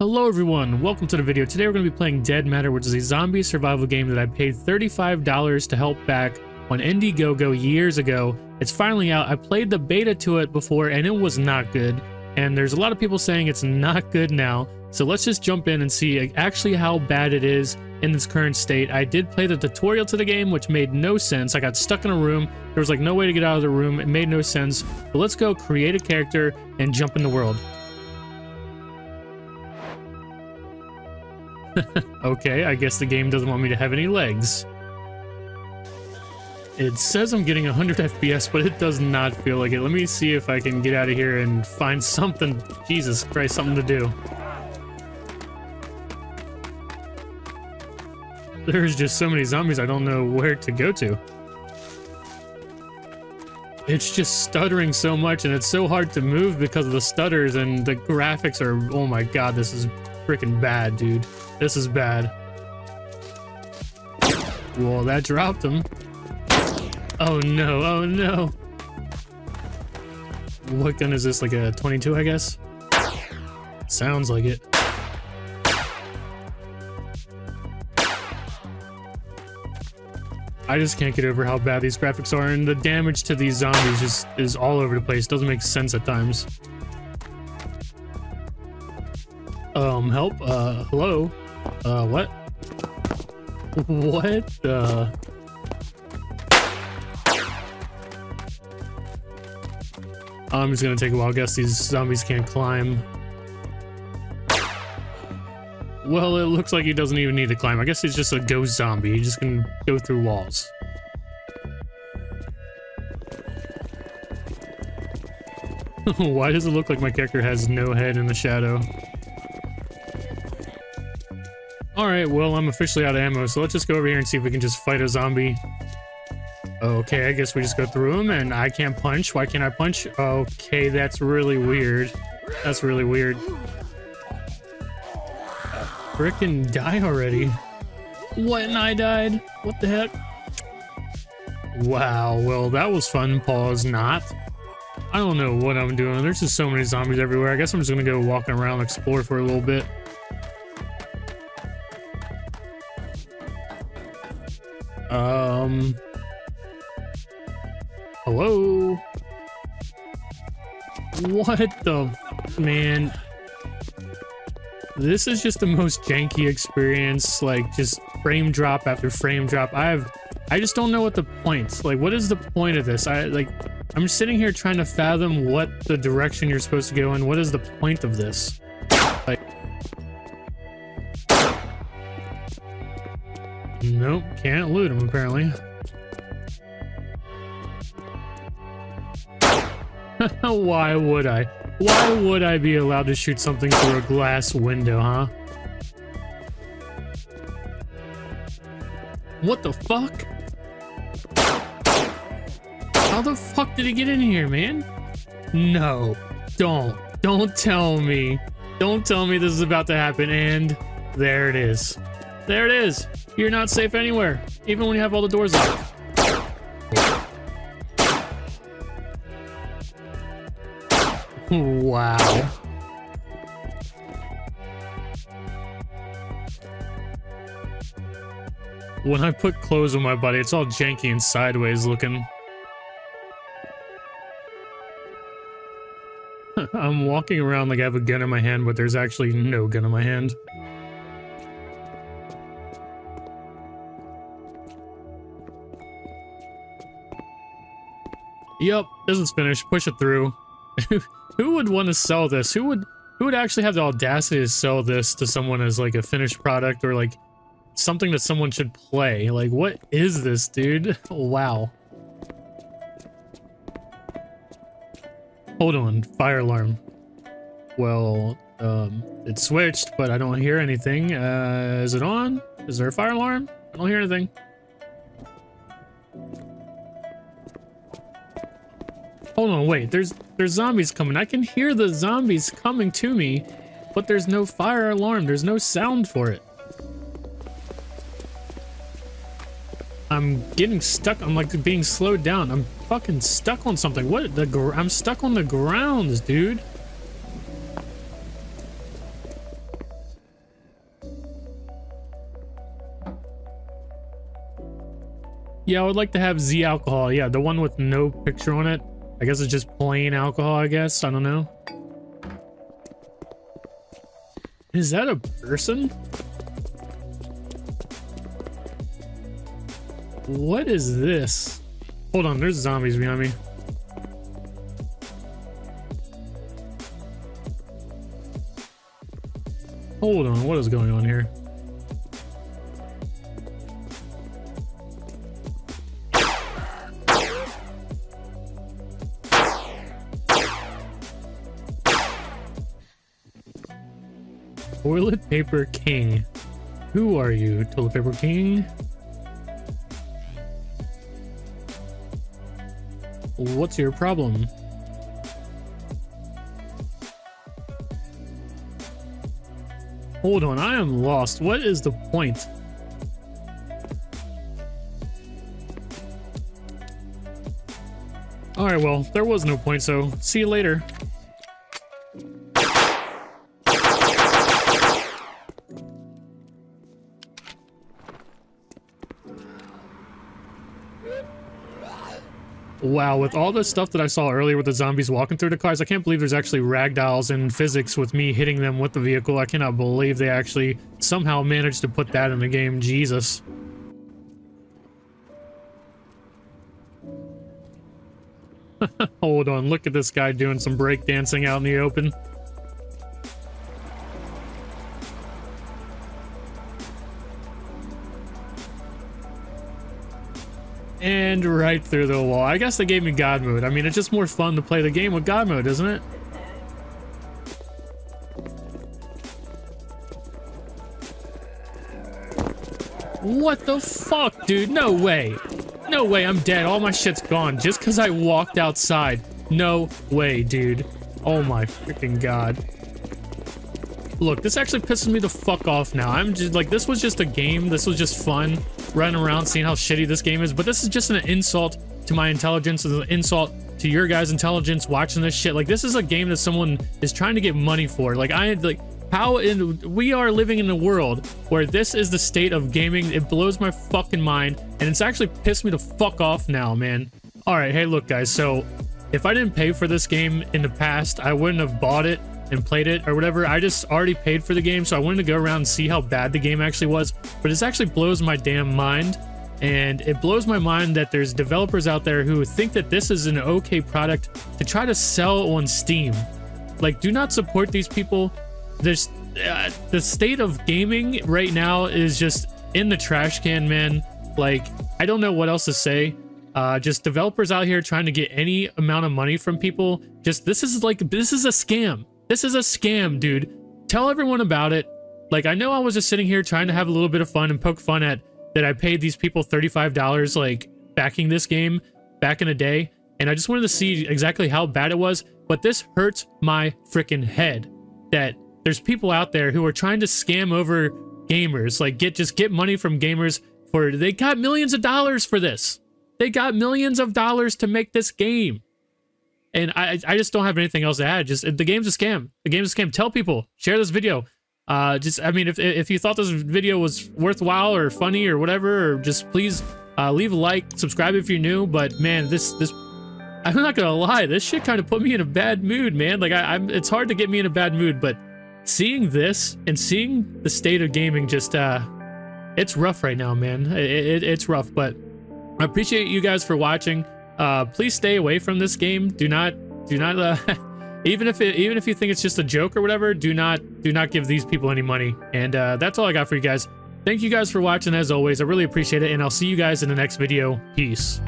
Hello everyone, welcome to the video. Today we're going to be playing Dead Matter, which is a zombie survival game that I paid $35 to help back on Indiegogo years ago. It's finally out. I played the beta to it before and it was not good. And there's a lot of people saying it's not good now. So let's just jump in and see actually how bad it is in its current state. I did play the tutorial to the game, which made no sense. I got stuck in a room. There was like no way to get out of the room. It made no sense. But let's go create a character and jump in the world. Okay, I guess the game doesn't want me to have any legs. It says I'm getting 100 FPS, but it does not feel like it. Let me see if I can get out of here and find something. Jesus Christ, something to do. There's just so many zombies I don't know where to go to. It's just stuttering so much, and it's so hard to move because of the stutters, and the graphics are... Oh my god, this is freaking bad, dude. This is bad. Whoa, that dropped him. Oh no, oh no. What gun is this? Like a 22, I guess? Sounds like it. I just can't get over how bad these graphics are, and the damage to these zombies just is all over the place. Doesn't make sense at times. Help? Hello? What? What? I'm just gonna take a wild guess. These zombies can't climb. Well, it looks like he doesn't even need to climb. I guess he's just a ghost zombie. He just can go through walls. Why does it look like my character has no head in the shadow? Alright, well, I'm officially out of ammo, so let's just go over here and see if we can just fight a zombie. Okay, I guess we just go through him, and I can't punch. Why can't I punch? Okay, that's really weird. That's really weird. Frickin' die already. What, and I died? What the heck? Wow, well, that was fun. Pause, not. I don't know what I'm doing. There's just so many zombies everywhere. I guess I'm just gonna go walking around and explore for a little bit. Hello? What the... Man. This is just the most janky experience, like, just frame drop after frame drop. I just don't know what the point... Like, what is the point of this? I'm sitting here trying to fathom what the direction you're supposed to go in. What is the point of this? Like... Nope, can't loot him, apparently. Why would I? Why would I be allowed to shoot something through a glass window, huh? What the fuck? How the fuck did he get in here, man? No. Don't. Don't tell me. Don't tell me this is about to happen, and... There it is. There it is! You're not safe anywhere, even when you have all the doors locked. Wow. When I put clothes on my body, it's all janky and sideways looking. I'm walking around like I have a gun in my hand, but there's actually no gun in my hand. Yep, this is finished. Push it through. Who would want to sell this? Who would actually have the audacity to sell this to someone as like a finished product or like something that someone should play? Like, what is this, dude? Wow. Hold on, fire alarm. Well, it switched, but I don't hear anything. Is it on? Is there a fire alarm? I don't hear anything. Hold on, wait, there's zombies coming. I can hear the zombies coming to me, but there's no fire alarm. There's no sound for it. I'm getting stuck. I'm like being slowed down. I'm fucking stuck on something. What? I'm stuck on the grounds, dude. Yeah, I would like to have Z alcohol. Yeah, the one with no picture on it. I guess it's just plain alcohol, I guess. I don't know. Is that a person? What is this? Hold on, there's zombies behind me. Hold on, what is going on here? Toilet Paper King. Who are you, Toilet Paper King? What's your problem? Hold on, I am lost. What is the point? Alright, well, there was no point, so see you later. Wow, with all the stuff that I saw earlier with the zombies walking through the cars, I can't believe there's actually ragdolls in physics with me hitting them with the vehicle. I cannot believe they actually somehow managed to put that in the game. Jesus. Hold on, look at this guy doing some breakdancing out in the open. And right through the wall. I guess they gave me God mode. I mean, it's just more fun to play the game with God mode, isn't it? What the fuck, dude? No way. No way, I'm dead. All my shit's gone just because I walked outside. No way, dude. Oh my freaking God. Look, this actually pisses me the fuck off now. I'm just like, this was just a game. This was just fun. Running around seeing how shitty this game is, but this is just an insult to my intelligence, an insult to your guys' intelligence watching this shit. Like, this is a game that someone is trying to get money for. Like, we are living in a world where this is the state of gaming. It blows my fucking mind, and it's actually pissed me the fuck off now, man. All right, hey, look, guys, so if I didn't pay for this game in the past, I wouldn't have bought it and played it or whatever. I just already paid for the game, so I wanted to go around and see how bad the game actually was. But this actually blows my damn mind, and it blows my mind that there's developers out there who think that this is an okay product to try to sell on Steam. Like, do not support these people. There's the state of gaming right now is just in the trash can, man. Like, I don't know what else to say. Just developers out here trying to get any amount of money from people. Just, this is a scam. This is a scam, dude. Tell everyone about it. Like, I know I was just sitting here trying to have a little bit of fun and poke fun at that I paid these people $35, like, backing this game back in the day. And I just wanted to see exactly how bad it was. But this hurts my freaking head that there's people out there who are trying to scam over gamers. Like, just get money from gamers for... They got millions of dollars for this. They got millions of dollars to make this game. And I just don't have anything else to add. Just, the game's a scam. The game's a scam. Tell people. Share this video. I mean, if you thought this video was worthwhile or funny or whatever, or just please leave a like, subscribe if you're new. But man, this I'm not gonna lie, this shit kind of put me in a bad mood, man. Like, it's hard to get me in a bad mood, but seeing this and seeing the state of gaming, just it's rough right now, man. It's rough, but I appreciate you guys for watching. Please stay away from this game. Do not even if you think it's just a joke or whatever, do not give these people any money. And that's all I got for you guys. Thank you guys for watching, as always. I really appreciate it, and I'll see you guys in the next video. Peace.